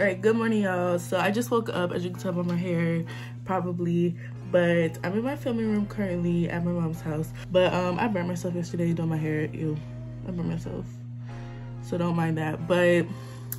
All right, good morning, y'all. So I just woke up, as you can tell by my hair, probably, but I'm in my filming room currently at my mom's house. But I burnt myself yesterday doing my hair. Ew, I burnt myself, so don't mind that. But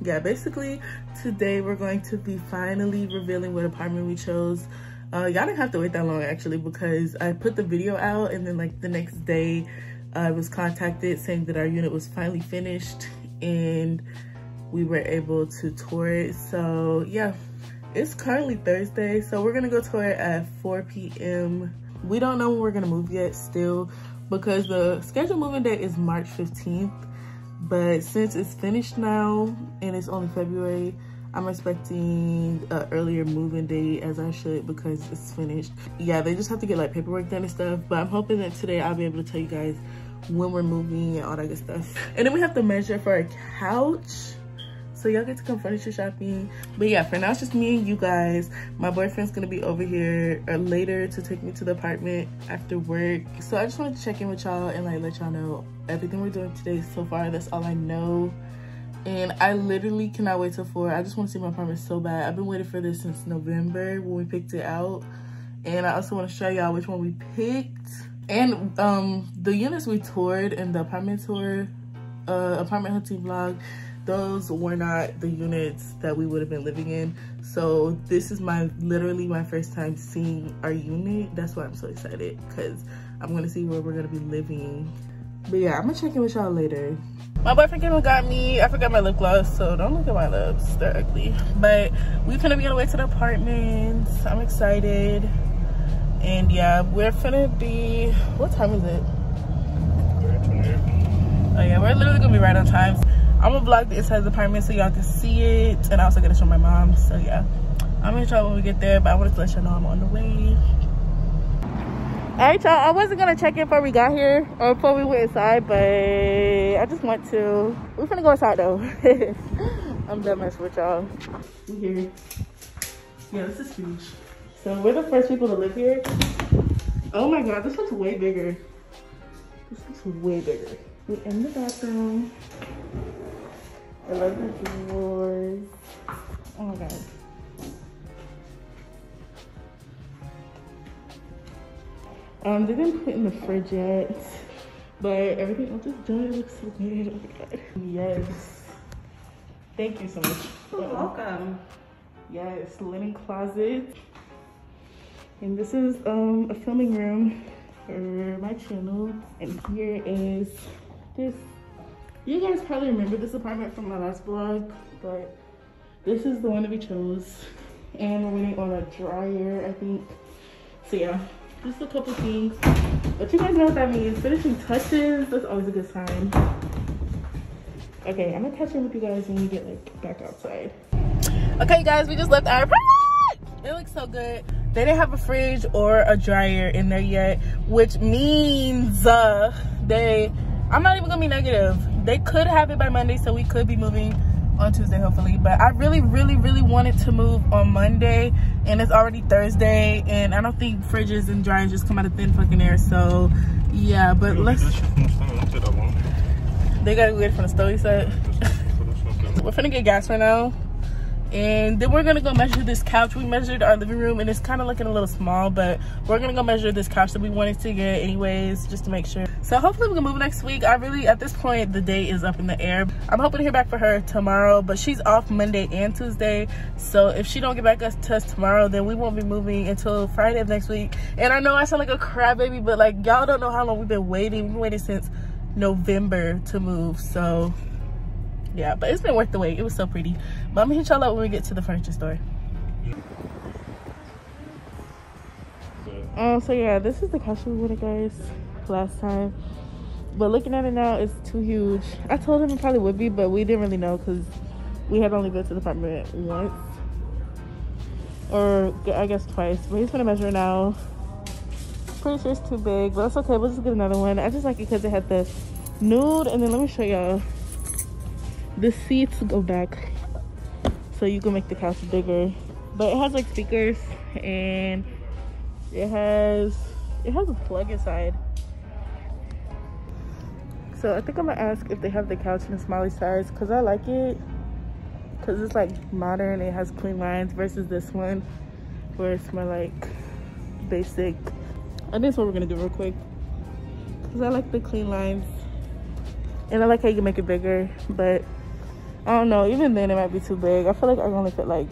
yeah, basically today we're going to be finally revealing what apartment we chose. Y'all didn't have to wait that long, actually, because I put the video out and then like the next day I was contacted saying that our unit was finally finished and we were able to tour it. So yeah, it's currently Thursday, so we're gonna go tour it at 4 p.m. We don't know when we're gonna move yet still, because the scheduled moving date is March 15th. But since it's finished now and it's only February, I'm expecting an earlier moving date, as I should, because it's finished. Yeah, they just have to get like paperwork done and stuff, but I'm hoping that today I'll be able to tell you guys when we're moving and all that good stuff. And then we have to measure for a couch, so y'all get to come furniture shopping. But yeah, for now it's just me and you guys. My boyfriend's gonna be over here later to take me to the apartment after work. So I just wanted to check in with y'all and like let y'all know everything we're doing today so far. That's all I know. And I literally cannot wait till 4. I just want to see my apartment so bad. I've been waiting for this since November when we picked it out. And I also want to show y'all which one we picked. And the units we toured in the apartment tour, apartment hunting vlog, those were not the units that we would have been living in. So this is literally my first time seeing our unit. That's why I'm so excited, because I'm going to see where we're going to be living. But yeah, I'm going to check in with y'all later. My boyfriend came and got me. I forgot my lip gloss, so don't look at my lips. They're ugly. But we're gonna be on the way to the apartment. I'm excited. And yeah, we're gonna be, what time is it? 3:28. Oh yeah, we're literally gonna be right on time. I'm gonna vlog the inside of the apartment so y'all can see it. And I also gotta show my mom, so yeah. I'm gonna try when we get there, but I wanted to let y'all know I'm on the way. Alright, y'all, I wasn't gonna check in before we got here or before we went inside, but I just want to. We're gonna go inside though. I'm done messing with y'all. We're here. Yeah, this is huge. So we're the first people to live here. Oh my god, this looks way bigger. This looks way bigger. We're in the bathroom. I love the drawers. Oh my god. They didn't put in the fridge yet, but everything else is done. It looks so good. Oh my god. Yes. Thank you so much. You're welcome. Yes, linen closet. And this is a filming room for my channel. And here is this. You guys probably remember this apartment from my last vlog, but this is the one that we chose. And we're waiting on a dryer, I think. So yeah. Just a couple things, but you guys know what that means. Finishing touches, that's always a good sign. Okay, I'm gonna catch up with you guys when we get like back outside. Okay, you guys, we just left our apartment. It looks so good. They didn't have a fridge or a dryer in there yet, which means I'm not even gonna be negative. They could have it by Monday, so we could be moving on Tuesday hopefully. But I really wanted to move on Monday, and it's already Thursday, and I don't think fridges and dryers just come out of thin fucking air. So yeah, but let's, they gotta get it from the stove, you said. We're finna get gas right now, and then we're gonna go measure this couch. We measured our living room and it's kind of looking a little small, but we're gonna go measure this couch that we wanted to get anyways, just to make sure. So hopefully we can move next week. I really, at this point, the day is up in the air. I'm hoping to hear back from her tomorrow, but she's off Monday and Tuesday, so if she don't get back to us tomorrow, then we won't be moving until Friday of next week. And I know I sound like a crybaby, but like, y'all don't know how long we've been waiting. We've been waiting since November to move, so yeah, but it's been worth the wait. It was so pretty. But I'm gonna hit y'all up when we get to the furniture store. So yeah, this is the couch we wanted, guys, last time. But looking at it now, it's too huge. I told him it probably would be, but we didn't really know because we had only been to the apartment once, or I guess twice. But he's gonna measure it now. Pretty sure it's too big, but it's okay. We'll just get another one. I just like it because it had the nude, and then let me show y'all. The seats go back so you can make the couch bigger, but it has like speakers, and it has a plug inside. So I think I'm gonna ask if they have the couch in a smaller size, because I like it. because it's like modern, it has clean lines, versus this one where it's more like basic. And this is what we're gonna do real quick, because I like the clean lines and I like how you can make it bigger, but I don't know, even then it might be too big. I feel like I can only fit like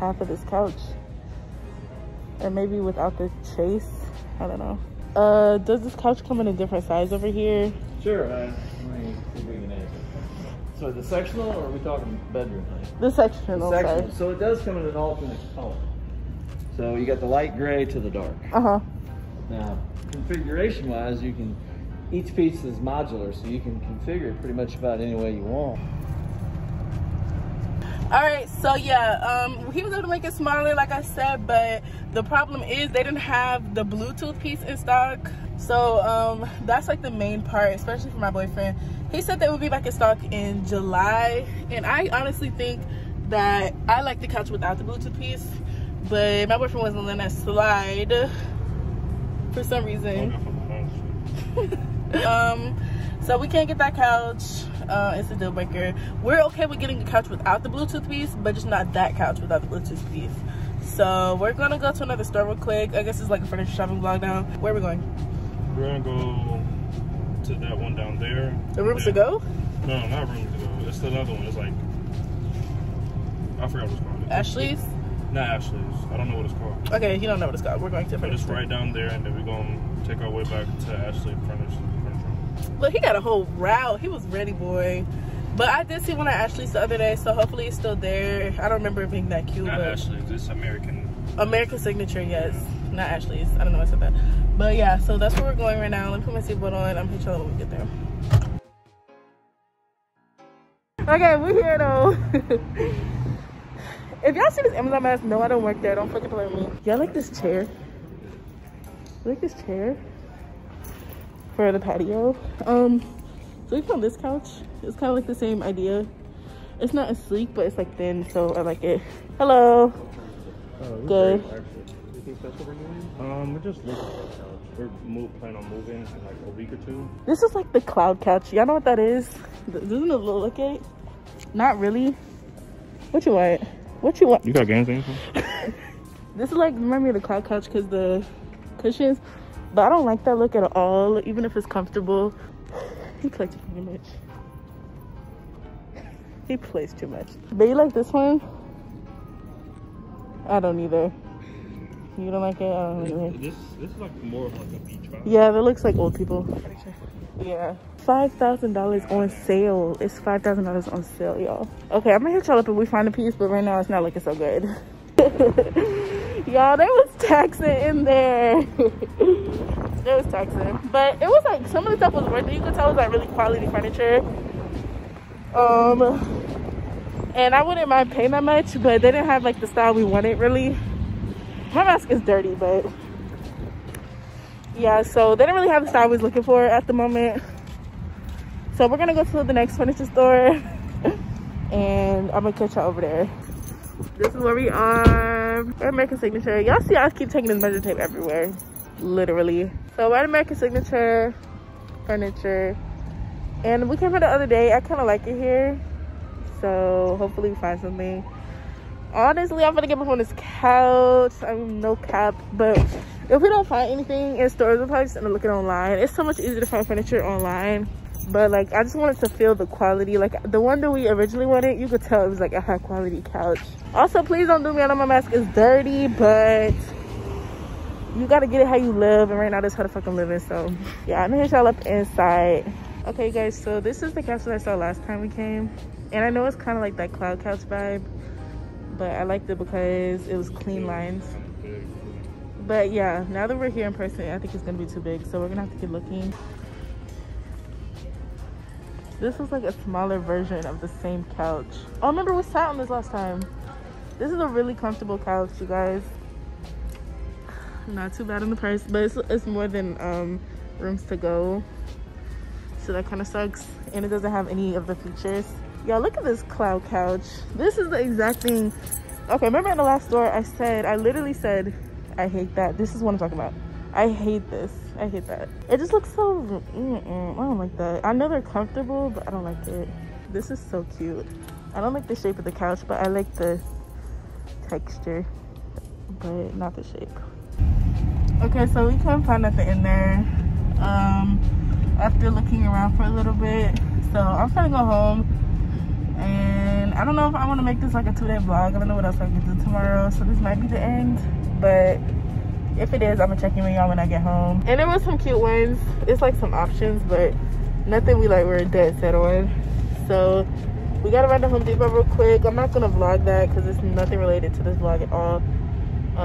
half of this couch, and maybe without the chase, I don't know. Does this couch come in a different size over here? Sure. So the sectional, or are we talking bedroom height? The sectional. The sectional. So it does come in an alternate color. So you got the light gray to the dark. Uh-huh. Now, configuration-wise, you can, each piece is modular, so you can configure it pretty much about any way you want. All right, so yeah, he was able to make it smaller, like I said, but the problem is they didn't have the Bluetooth piece in stock. So that's like the main part, especially for my boyfriend. He said they would be back in stock in July, and I honestly think that I like the couch without the Bluetooth piece, but my boyfriend wasn't letting that slide for some reason. So we can't get that couch. It's a deal breaker. We're okay with getting a couch without the Bluetooth piece, but just not that couch without the Bluetooth piece. So we're gonna go to another store real quick. I guess it's like a furniture shopping vlog now. Where are we going? We're gonna go to that one down there. The Rooms To Go? No, not Rooms To Go. It's another one. It's like, I forgot what it's called. Ashley's? Not Ashley's. I don't know what it's called. Okay, he don't know what it's called. We're going to. But it's right down there, and then we're gonna take our way back to Ashley Furniture. Look, he got a whole route. He was ready, boy. But I did see one at Ashley's the other day, so hopefully it's still there. I don't remember it being that cute. Not Ashley's. It's American. American Signature, yes. Yeah. Not Ashley's. I don't know why I said that. But yeah, so that's where we're going right now. Let me put my seatbelt on. I'm going to hit y'all when we get there. Okay, we're here, though. If y'all see this Amazon mask, no, I don't work there. Don't fucking play with me. Y'all like this chair? You like this chair? For the patio. So we found this couch. It's kind of like the same idea. It's not as sleek, but it's like thin, so I like it. Hello. Good. Anything special we're doing? We're just looking for a couch. We're planning on moving in like a week or two. This is like the cloud couch. Y'all know what that is? Doesn't it look like it? Not really. What you want? What you want? You got games in here? This is like, remind me of the cloud couch because the cushions. But I don't like that look at all, even if it's comfortable. He collected too much. He plays too much. But you like this one? I don't either. You don't like it? I don't either. This is like more of like a beach vibe. Yeah, that looks like old people. Yeah. $5,000 on sale. It's $5,000 on sale, y'all. Okay, I'm gonna hit y'all up if we find a piece, but right now it's not looking so good. Y'all, they was taxing in there. They was taxing, but it was like some of the stuff was worth it. You could tell it was like really quality furniture, and I wouldn't mind paying that much, but they didn't have like the style we wanted really. My mask is dirty, but yeah, so they didn't really have the style I was looking for at the moment. So we're gonna go to the next furniture store and I'm gonna catch y'all over there. This is where we are. We're at American Signature. Y'all see I keep taking this measure tape everywhere, literally. So we're at American Signature Furniture, and we came here the other day. I kind of like it here, so hopefully we find something. Honestly, I'm gonna give up on this couch. I mean, no cap, but if we don't find anything in stores, we're probably just gonna look it online. It's so much easier to find furniture online. But like, I just wanted to feel the quality. Like the one that we originally wanted, you could tell it was like a high quality couch. Also, please don't do me. I know my mask is dirty, but you gotta get it how you live, and right now that's how the fuck I'm living. So yeah, I'm gonna hit y'all up inside. Okay guys, so this is the couch that I saw last time we came, and I know it's kind of like that cloud couch vibe, but I liked it because it was clean lines. But yeah, now that we're here in person, I think it's gonna be too big, so we're gonna have to keep looking. This is like a smaller version of the same couch. Oh, remember we sat on this last time. This is a really comfortable couch, you guys. Not too bad on the price, but it's more than Rooms To Go. So that kind of sucks. And it doesn't have any of the features. Y'all, look at this cloud couch. This is the exact thing. Okay, remember in the last store I literally said, I hate that. This is what I'm talking about. I hate this. I hate that. It just looks so, I don't like that. I know they're comfortable, but I don't like it. This is so cute. I don't like the shape of the couch, but I like the texture, but not the shape. Okay, so we couldn't find nothing in there after looking around for a little bit. So I'm trying to go home, and I don't know if I want to make this like a 2-day vlog. I don't know what else I can do tomorrow, so this might be the end, but if it is, I'm gonna check in with y'all when I get home. And there was some cute ones. It's like some options, but nothing we like were dead set on. So we gotta run to Home Depot real quick. I'm not gonna vlog that because it's nothing related to this vlog at all.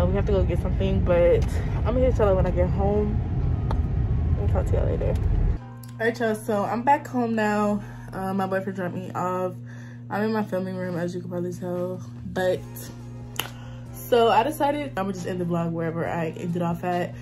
We have to go get something, but I'm gonna tell you when I get home. I'll talk to y'all later. All right, y'all, so I'm back home now. My boyfriend dropped me off. I'm in my filming room, as you can probably tell, but so I decided I'm gonna just end the vlog wherever I ended off at.